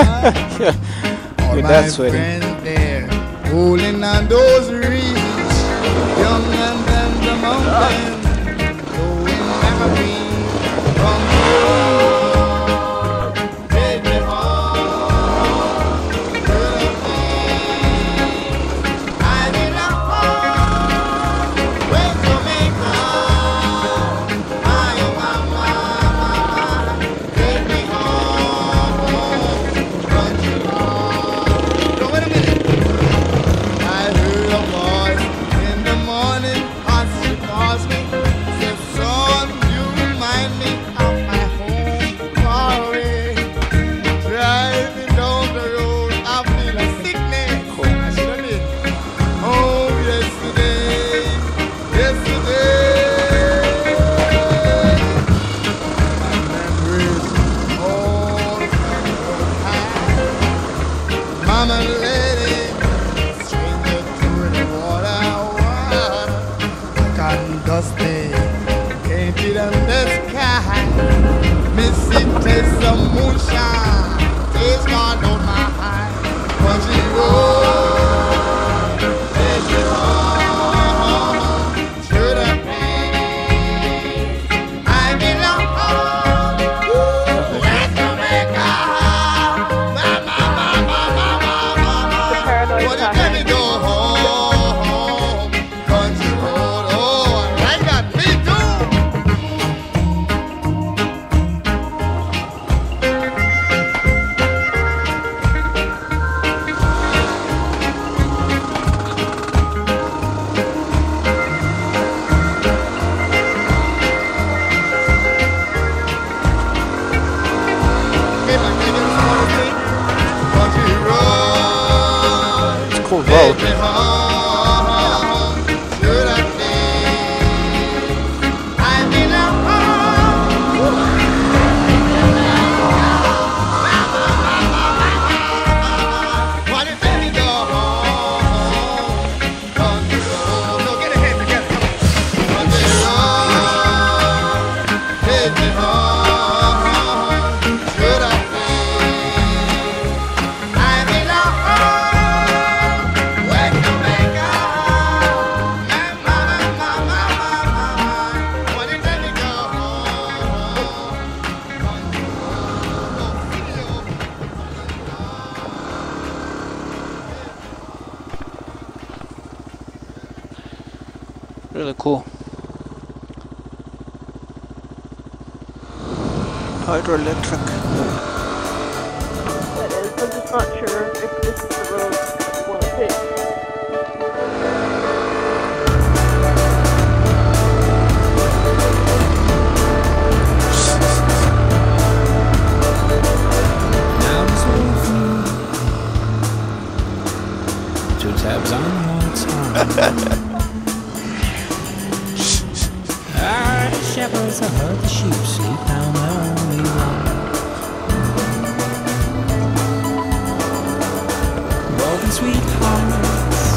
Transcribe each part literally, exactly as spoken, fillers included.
All You're my friends there, holding on those reeds, young and then the mountain, growing memory from the road. Take me home to the things I did not want. When to make up, my oh mama, mama, take me home, run you home. No, wait a minute. I heard a voice in the morning as she passed me. Said, son, you remind me of my home far away. Driving down the road, I feel a sickness. I should have been. Oh, yesterday, yesterday. My memories all high. Mama lady, stranger to the water, water. Cotton dusty, painted on the sky. Missing taste of moonshine, taste gone on my eye. Country road, take me home to the place I belong. Ooh, let me make up, mama, mama, mama, mama. What you let me go home, country road. Oh, I got me too. It's a cool road. Really cool. Hydroelectric. That is, I'm just not sure if this is the road I want to take. Now this whole thing. Two tabs on your time. Shepherds, I heard the sheep sleep down the lonely road. Broken sweethearts,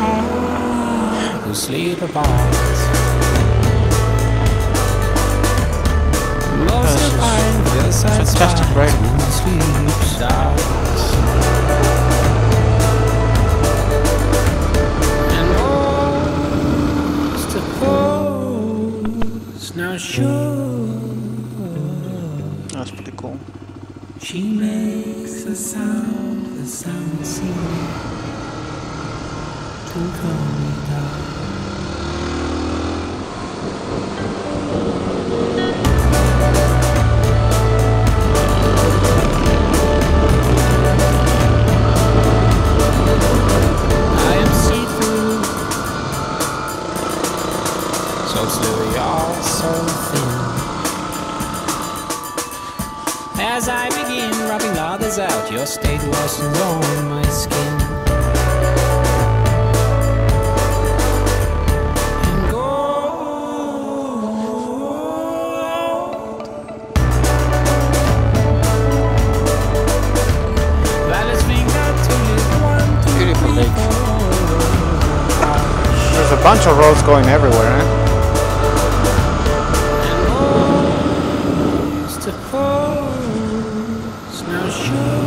oh, who sleep apart. Most of mine, yes, I find who sleeps out. Sure. That's pretty cool. She makes a sound, the sound seems to call me down. I am see-through, so silly all so. As I begin rubbing others out, your state lotions on my skin. And gold Violet's finger to lift one, two, beautiful lake. There's a bunch of roads going everywhere, eh? Sure.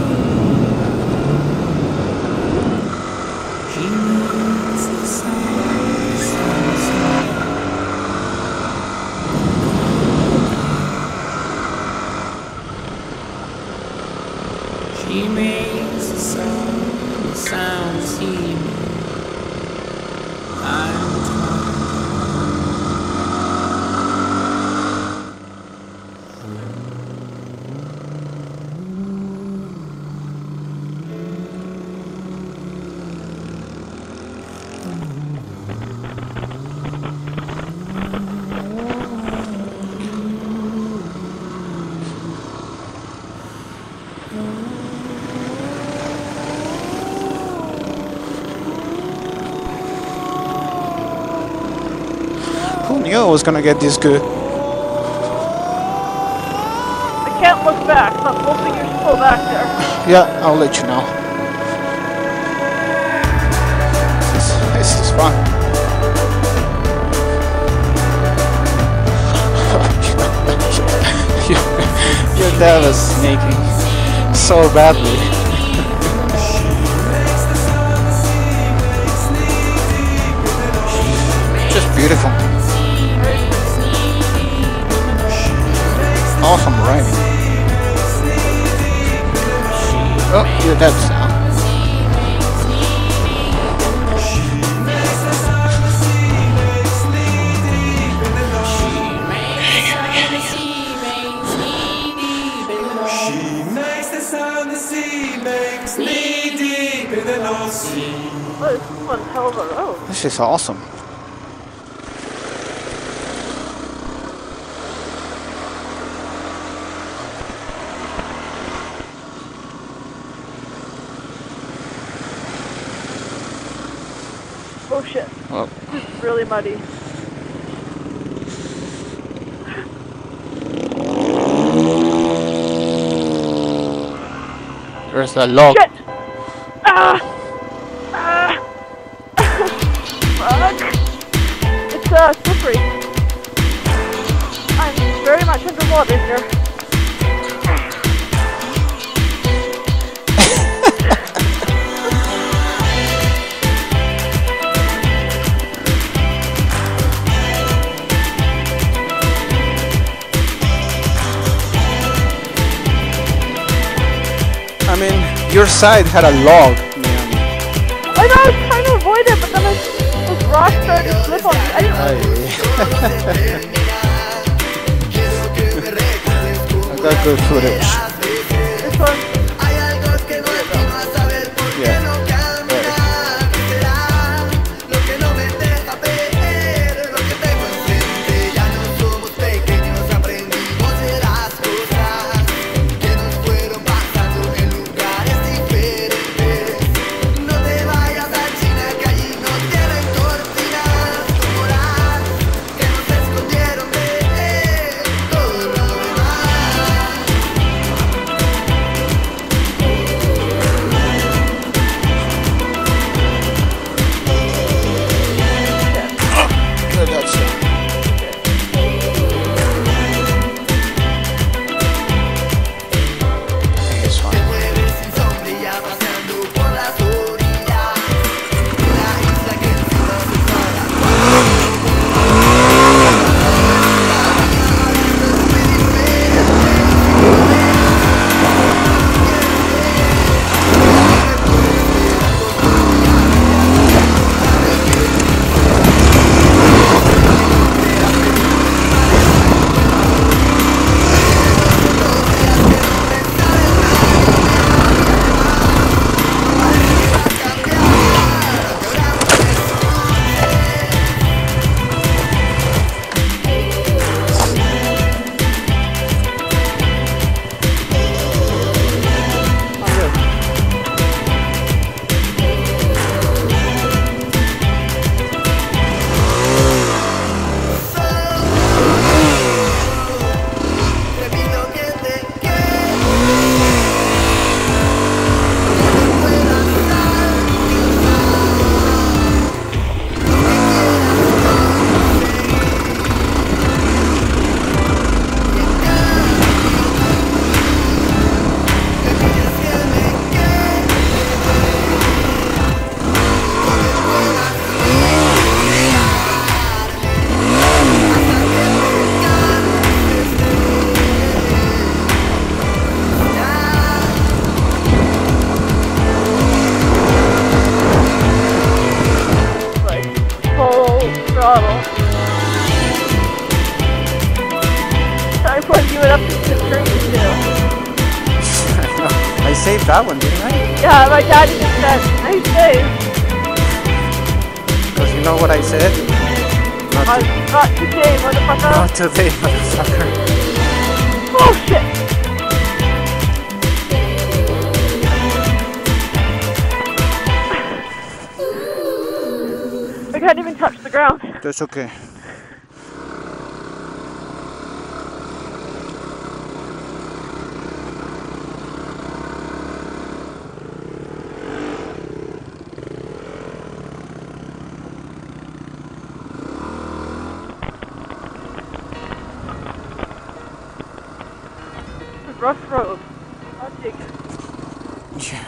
seem. I'm I was gonna get this good. I can't look back. I'm hoping you're still back there. Yeah, I'll let you know. This, this is fun. Your dad was sneaking so badly. Just beautiful. Awesome riding. Oh, you're dead now. She makes the sound the sea makes me deep in the low sea. This is one hell of a road. This is awesome. Oh shit, whoa. This is really muddy. There's a log. Shit! Ah! Ah! Fuck! It's uh, slippery. I'm very much underwater here. I mean, your side had a log. I know, I was trying to avoid it, but then this, this rock started to slip on me. I didn't. I got good footage. This one? that one, didn't I? Yeah, my dad just said, I do. Because you know what I said? Not, I, to, not today, motherfucker. Not today, motherfucker. Bullshit! I can't even touch the ground. That's okay. Rough road. I'll take it. Yeah.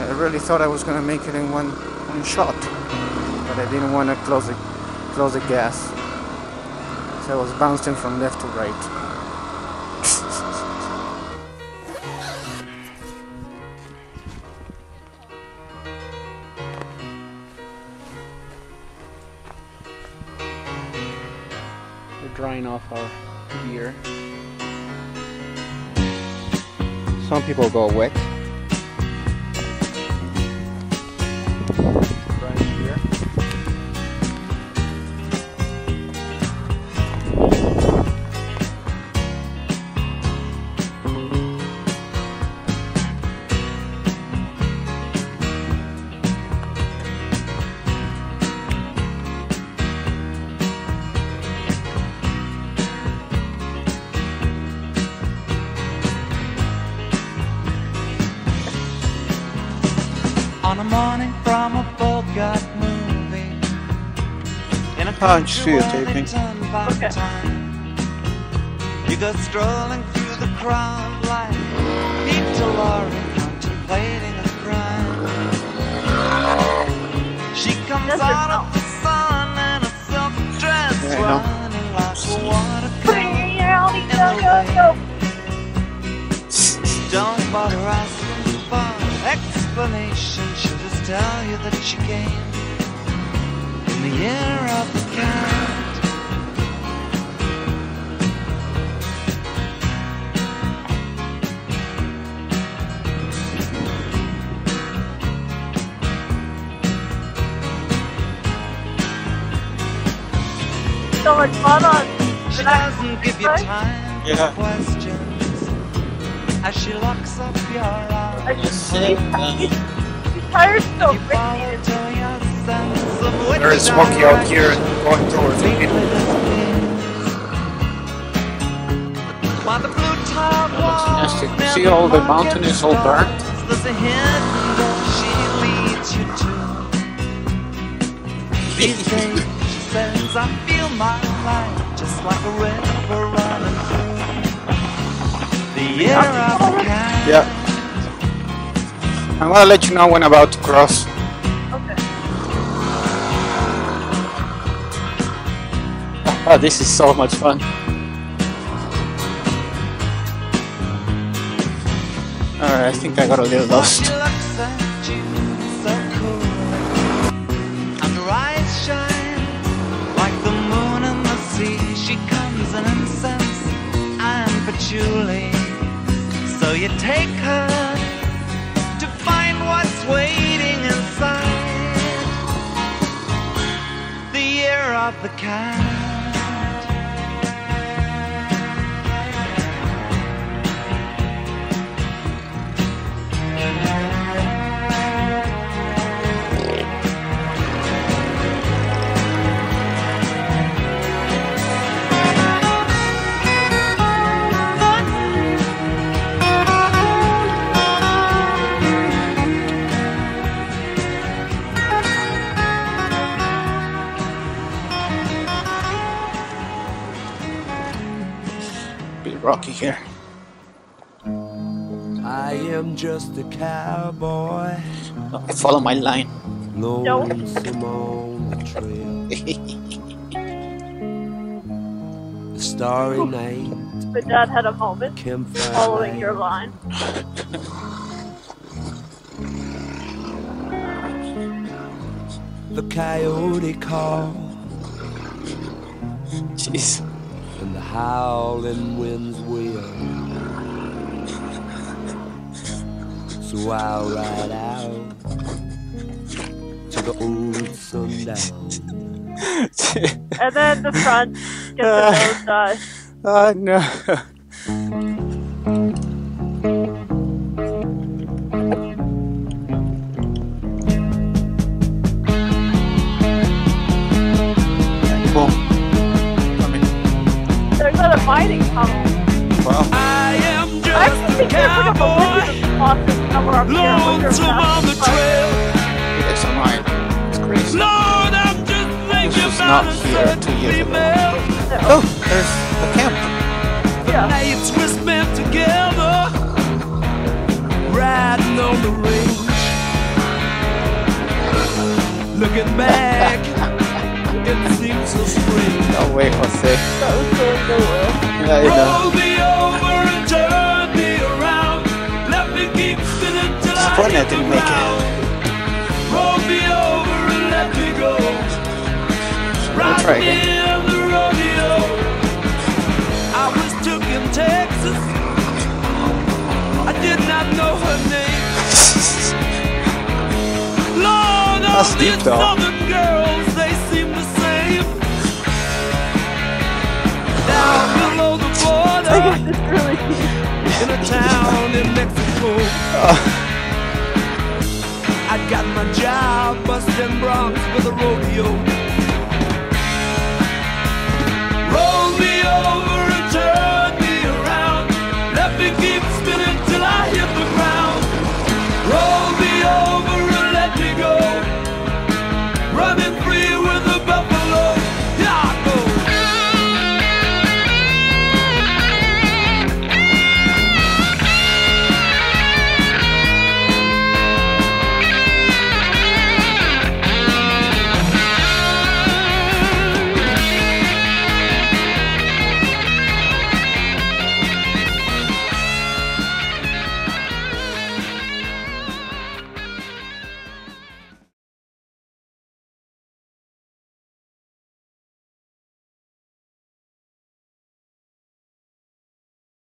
I really thought I was gonna make it in one one shot, but I didn't want to close the close the gas, so I was bouncing from left to right. We're drying off our gear. Some people go wet. Right here. On a morning from a Bogart movie, in a punch you taping. Okay. You go strolling through the crowd like Peter Lorre contemplating a crime. She comes That's out of the sun in a silk dress, yeah, running like a watercolor. Don't bother asking for extra explanation, she'll just tell you that she came in the year of the cat. So much fun on. She doesn't give you time yeah. for questions as she locks up your eyes. I just see. He's tired so quickly. Very smoky out here and going towards the middle. That looks nasty. See all the mountain is all burnt? These days she says I feel my life just like a river running through the year of the cat. Yeah. I'm gonna let you know when I'm about to cross. Okay. Oh, this is so much fun. Alright, I think I got a little lost. And her eyes shine like the moon in the sea. She comes in incense and patchouli. So you take her. What's waiting inside the year of the cat? Rocky here. I am just a cowboy. No, I follow my line. No. The starry night. But Dad had a moment following your line. The coyote call. Jeez. And the howling winds wheel. So I'll ride out to the old sundown. And then the front gets the nose dodge. Oh no. Fighting tunnel. Well, I am just I think a cowboy. Loads on the trail. Yes, I'm right. It's crazy. Lord, I'm just thinking about a certain female. Oh, there's the camp. Yeah. The nights we spent together, riding on the range. Looking back. It seems so strange. No way, Jose. That was so cool. Yeah, you know. Roll me over and turn me around. Let me keep spinning till I hit the ground. Roll me over and let me go. Right near the rodeo. I was took in Texas. I did not know her name. Lord, all these southern girls, they seem the same. Down below the border, in a town in Mexico. I got my job busting broncs with a rodeo.